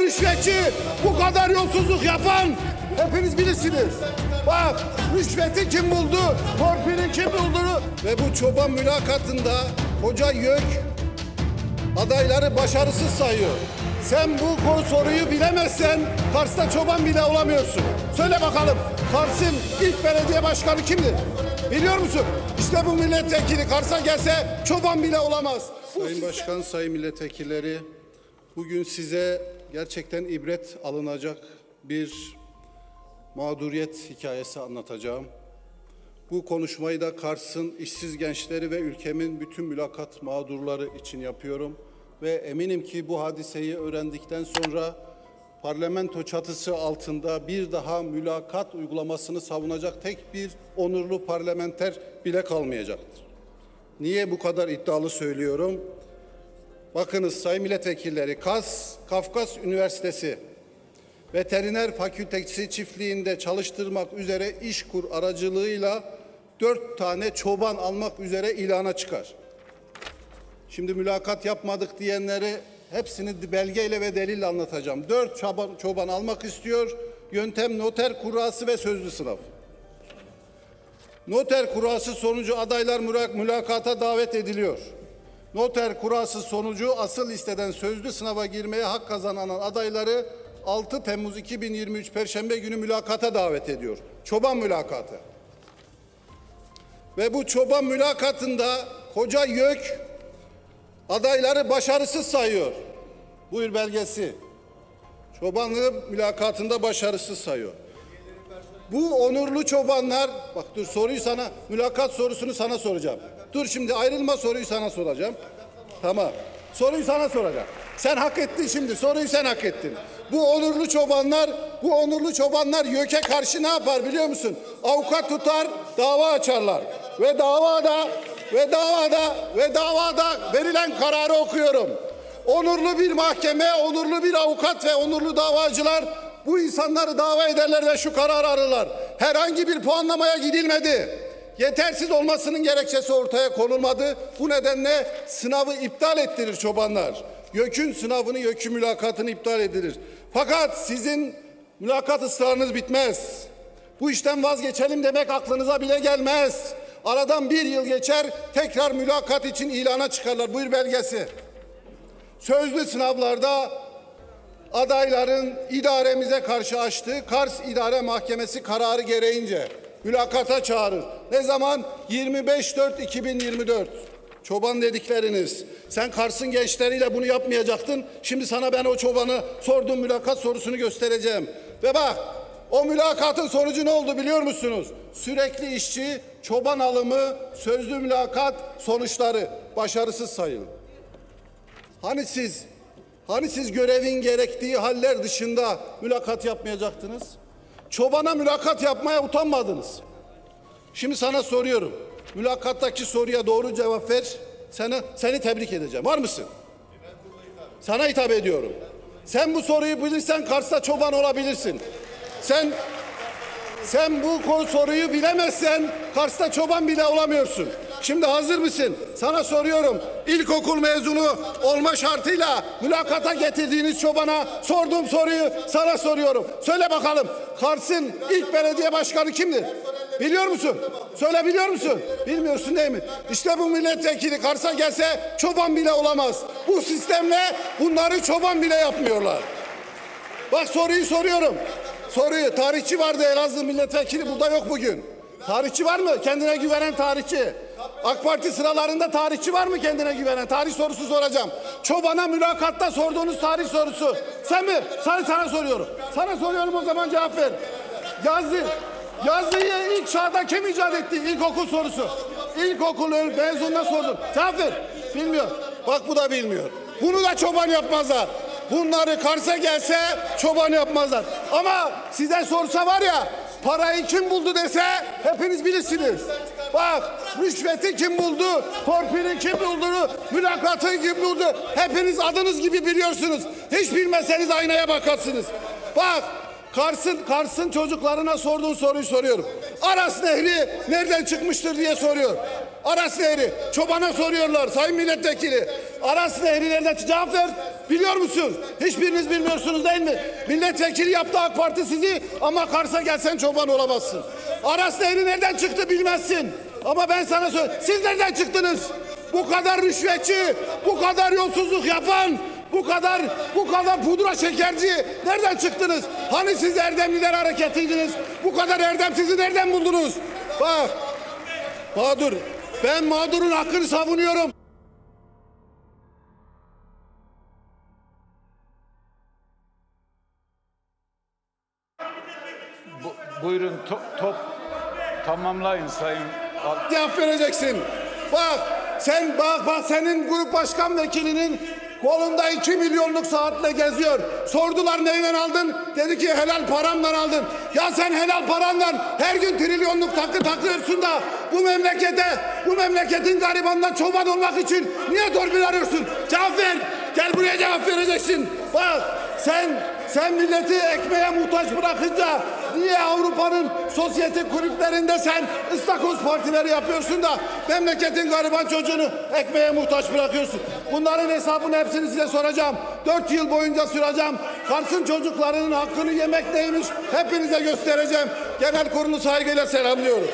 kadar rüşvetçi, bu kadar yolsuzluk yapan hepiniz bilirsiniz. Bak, rüşveti kim buldu, torpili kim buldu? Ve bu çoban mülakatında koca YÖK adayları başarısız sayıyor. Sen bu soruyu bilemezsen Kars'ta çoban bile olamıyorsun. Söyle bakalım, Kars'ın ilk belediye başkanı kimdi? Biliyor musun? İşte bu milletvekili Kars'a gelse çoban bile olamaz. Sayın Başkan, sayın milletvekilleri, bugün size gerçekten ibret alınacak bir mağduriyet hikayesi anlatacağım. Bu konuşmayı da Kars'ın işsiz gençleri ve ülkemin bütün mülakat mağdurları için yapıyorum. Ve eminim ki bu hadiseyi öğrendikten sonra parlamento çatısı altında bir daha mülakat uygulamasını savunacak tek bir onurlu parlamenter bile kalmayacaktır. Niye bu kadar iddialı söylüyorum? Bakınız sayın milletvekilleri, Kafkas Üniversitesi Veteriner Fakültesi çiftliğinde çalıştırmak üzere İşkur aracılığıyla 4 tane çoban almak üzere ilana çıkar. Şimdi mülakat yapmadık diyenleri hepsini belgeyle ve delille anlatacağım. 4 çoban almak istiyor. Yöntem noter kurası ve sözlü sınav. Noter kurası sonucu adaylar mülakata davet ediliyor. Noter kurası sonucu asıl listeden sözlü sınava girmeye hak kazanan adayları 6 Temmuz 2023 Perşembe günü mülakata davet ediyor. Çoban mülakatı. Ve bu çoban mülakatında koca YÖK adayları başarısız sayıyor. Buyur belgesi. Çobanlığı mülakatında başarısız sayıyor. Bu onurlu çobanlar, bak dur soruyu sana, mülakat sorusunu sana soracağım. Dur şimdi ayrılma, soruyu sana soracağım. Tamam. Soruyu sana soracağım. Sen hak ettin şimdi, soruyu sen hak ettin. Bu onurlu çobanlar YÖK'e karşı ne yapar biliyor musun? Avukat tutar, dava açarlar. Ve davada verilen kararı okuyorum. Onurlu bir mahkeme, onurlu bir avukat ve onurlu davacılar bu insanları dava ederler ve şu kararı ararlar. Herhangi bir puanlamaya gidilmedi. Yetersiz olmasının gerekçesi ortaya konulmadı. Bu nedenle sınavı iptal ettirir çobanlar. YÖK'ün sınavını, YÖK'ün mülakatını iptal edilir. Fakat sizin mülakat ısrarınız bitmez. Bu işten vazgeçelim demek aklınıza bile gelmez. Aradan 1 yıl geçer, tekrar mülakat için ilana çıkarlar. Buyur belgesi. Sözlü sınavlarda adayların idaremize karşı açtığı Kars İdare Mahkemesi kararı gereğince mülakata çağırır. Ne zaman? 25/4/2024. Çoban dedikleriniz. Sen Kars'ın gençleriyle bunu yapmayacaktın. Şimdi sana ben o çobanı sorduğum mülakat sorusunu göstereceğim. Ve bak, o mülakatın sonucu ne oldu biliyor musunuz? Sürekli işçi, çoban alımı, sözlü mülakat sonuçları başarısız sayılır. Hani siz görevin gerektiği haller dışında mülakat yapmayacaktınız? Çobana mülakat yapmaya utanmadınız. Şimdi sana soruyorum. Mülakattaki soruya doğru cevap ver. Seni tebrik edeceğim. Var mısın? Sana hitap ediyorum. Sen bu soruyu bilirsen Kars'ta çoban olabilirsin. Sen bu soruyu bilemezsen Kars'ta çoban bile olamıyorsun. Şimdi hazır mısın? Sana soruyorum. İlkokul mezunu olma şartıyla mülakata getirdiğiniz çobana sorduğum soruyu sana soruyorum. Söyle bakalım. Kars'ın ilk belediye başkanı kimdir? Biliyor musun? Söyle, biliyor musun? Bilmiyorsun değil mi? İşte bu milletvekili Kars'a gelse çoban bile olamaz. Bu sistemle bunları çoban bile yapmıyorlar. Bak soruyu soruyorum. Soruyu, tarihçi vardı Elazığ milletvekili, burada yok bugün. Tarihçi var mı? Kendine güvenen tarihçi. AK Parti sıralarında tarihçi var mı kendine güvenen? Tarih sorusu soracağım. Çobana mülakatta sorduğunuz tarih sorusu. Sen mi? Sana soruyorum. Sana soruyorum, o zaman cevap ver. Yazıyı ilk çağda kim icat etti? İlkokul sorusu. İlkokul mezununa sordum. Cevap ver. Bilmiyor. Bak bu da bilmiyor. Bunu da çoban yapmazlar. Bunları Kars'a gelse çoban yapmazlar. Ama size sorsa var ya, parayı kim buldu dese hepiniz bilirsiniz. Bak, rüşveti kim buldu, torpili kim buldu, mülakatı kim buldu, hepiniz adınız gibi biliyorsunuz. Hiç bilmeseniz aynaya bakarsınız. Bak, Kars'ın çocuklarına sorduğun soruyu soruyorum. Aras Nehri nereden çıkmıştır diye soruyor. Aras Nehri, çobana soruyorlar sayın milletvekili. Aras Nehri'lerine cevap ver. Biliyor musun? Hiçbiriniz bilmiyorsunuz değil mi? Milletvekili yaptı AK Parti sizi ama Kars'a gelsen çoban olamazsın. Aras Nehri nereden çıktı bilmezsin. Ama ben sana söyleyeyim. Siz nereden çıktınız? Bu kadar rüşvetçi, bu kadar yolsuzluk yapan, bu kadar pudra şekerci nereden çıktınız? Hani siz Erdemliler hareketiydiniz? Bu kadar Erdem sizi nereden buldunuz? Bak, mağdur. Ben mağdurun hakkını savunuyorum. Buyurun top tamamlayın sayın. Cevap vereceksin. Bak sen bak senin grup başkan vekilinin kolunda 2 milyonluk saatle geziyor. Sordular neyle aldın? Dedi ki helal paramdan aldım. Ya sen helal parandan her gün trilyonluk takı takıyorsun da bu memleketin garibanından çoban olmak için niye torpil arıyorsun? Cevap ver. Gel buraya cevap vereceksin. Bak sen milleti ekmeğe muhtaç bırakınca niye Avrupa'nın sosyete kulüplerinde sen ıstakoz partileri yapıyorsun da memleketin gariban çocuğunu ekmeğe muhtaç bırakıyorsun? Bunların hesabını hepsini size soracağım. 4 yıl boyunca süreceğim. Kars'ın çocuklarının hakkını yemek neymiş hepinize göstereceğim. Genel kurulu saygıyla selamlıyorum.